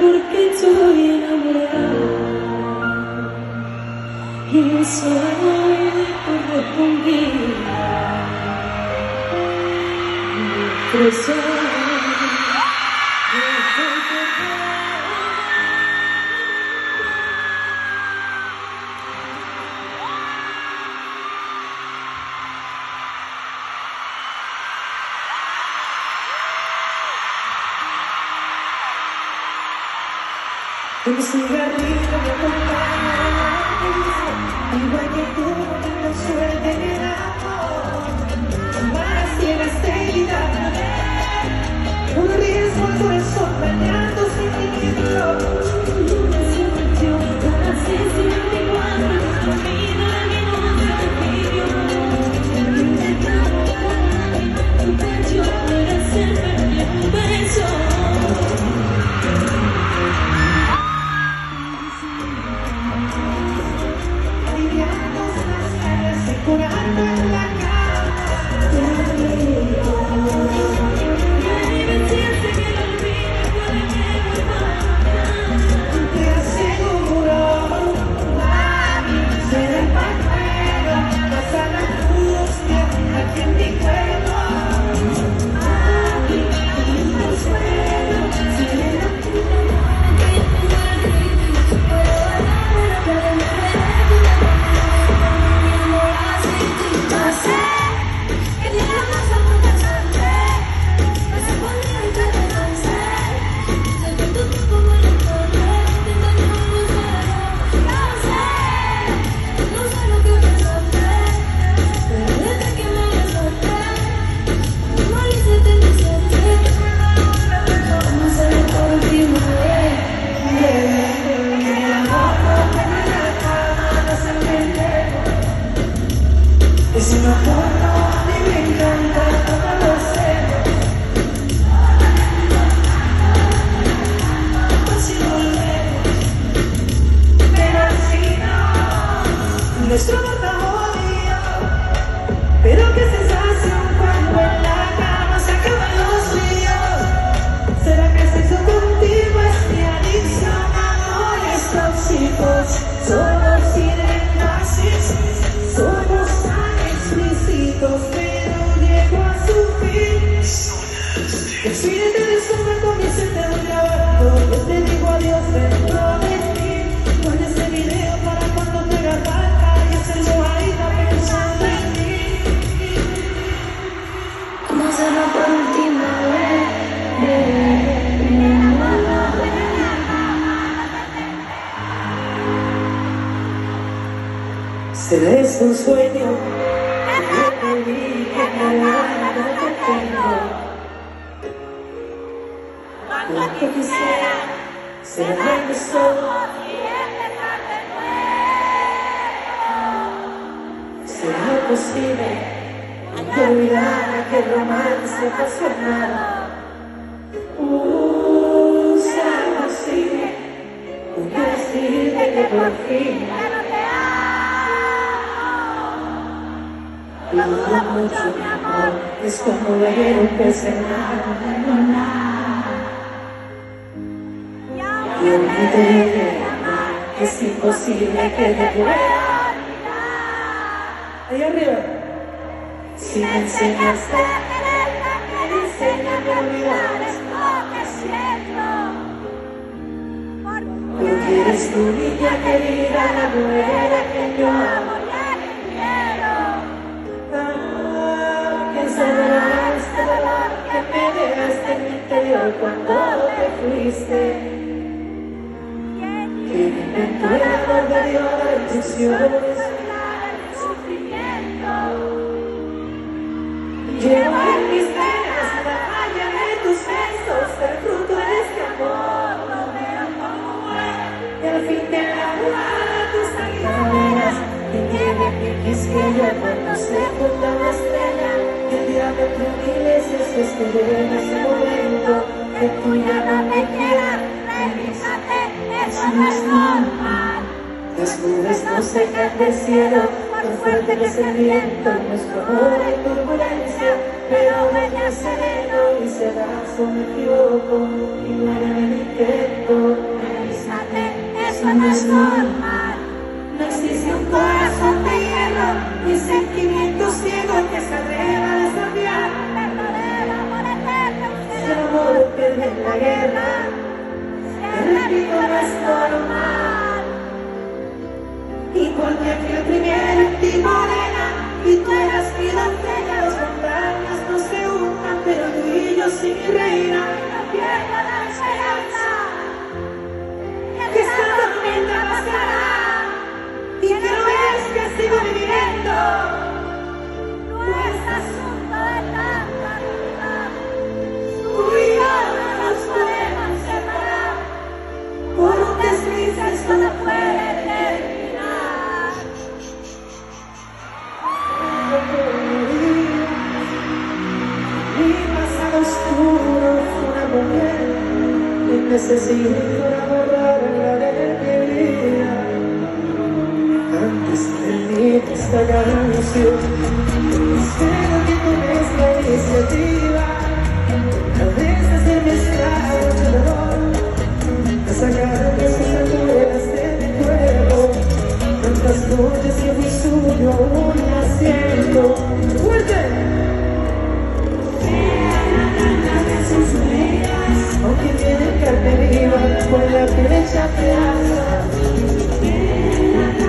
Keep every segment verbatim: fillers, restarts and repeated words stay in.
Porque estoy enamorada y soy correspondida. Crecer, un cigarrillo de contacto, igual que tú, tanta suerte en el amor, más tienes seguridad. Un riesgo al corazón, bañando sin miedo. Una situación casi cincuenta y cuatro. La vida la minuta te pidió. Te intentamos volar en tu pecho para hacerme un beso. Aliviamos las caras y curando en la nuestro matrimonio, pero qué sensación cuando en la cama se acaban los líos. ¿Será que sexo contigo es mi adicción a amores tóxicos? Somos sirenas, somos tan explícitos, pero llego a su fin. Expírate de estómago y se te va grabando. Yo te digo adiós dentro de ti. Pon este video para cuando te grabas. Seré es un sueño que me pedí que me haga perfecto. Lo que quisiera será mis ojos y empezar de nuevo. ¿Será posible que olvidar aquel romance apasionado? Uh, ¿será posible decirte que por fin lo duda mucho, mi amor? Es como ver un pez en la luna. Y aunque te deje amar, es imposible que te pueda olvidar. Ahí arriba. Si me enseñaste a quererte, enséñame a olvidar. Es lo que siento, porque eres tu niña querida, la mujer que yo amo. Este dolor que me dejaste en mi interior cuando te fuiste, que inventó el amor de Dios, las ilusiones, el sufrimiento. Llevo en mis venas la raya de tus besos, el fruto de este amor. te esperé en ese momento que tú ya no me quieras. Revísate, eso no es normal. Las nubes nos dejan del cielo, tan fuerte que es el viento, nuestro amor en turbulencia, pero venía sereno y se abrazo, me equivoco y muere en el intento. Revísate, eso no es normal. No existe un corazón de hielo, ni sentimientos ciegos que se atrevan a desafiar. Perder el amor eterno, si el amor pierde en la guerra, el repito no es normal. Y porque fui el primero en ti, morena, y tú eras mi doncella, las montañas no se juntan, pero tú y yo sí, mi reina, la pierna de la esperanza, que esta tormenta pasará. Y que no es que sigo viviendo, no es asunto de tanta duda. Tú y yo no nos podemos separar, por un desliz esto no puede terminar. Mi pasado oscuro fue una mujer y necesito borrar la de mi vida. Antes de que esta canción, espero que tomes la iniciativa. A veces se me escapa el dolor, a sacar esas alturas de mi cuerpo. Tantas noches que fui suyo, voy haciendo fuerte. De sus medias, aunque tiene carne viva, con la piel hecha pedazo. Mira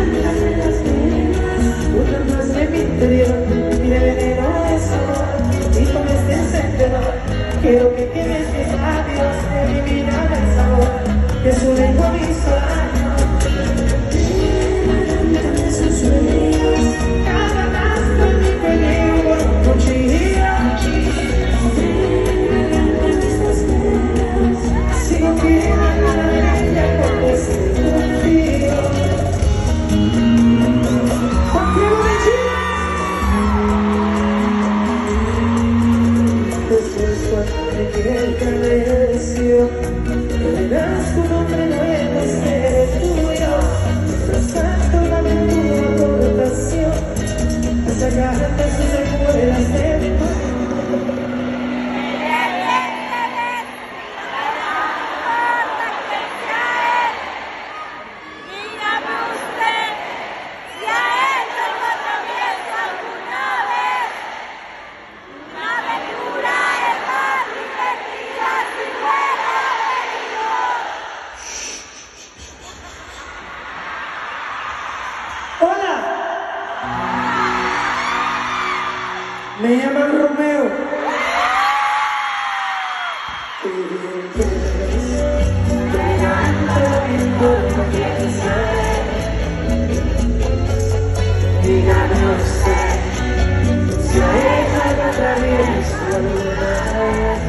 veneno de sol, y con este encendedor quiero que quemes mis labios, elimina el sabor que su lengua me hizo daño. Dame sus sueños, cada paso en mi peligro, cuchillo. Sigo cuidando la bella porque estoy contigo. El carrecio, le das un nombre nuevo, es que eres tuyo. Trazando la aventura con pasión, a sacar de sus escuelas de mi cuerpo. Me llaman Romeo. Dígame usted si ha dejado la vida en su lugar.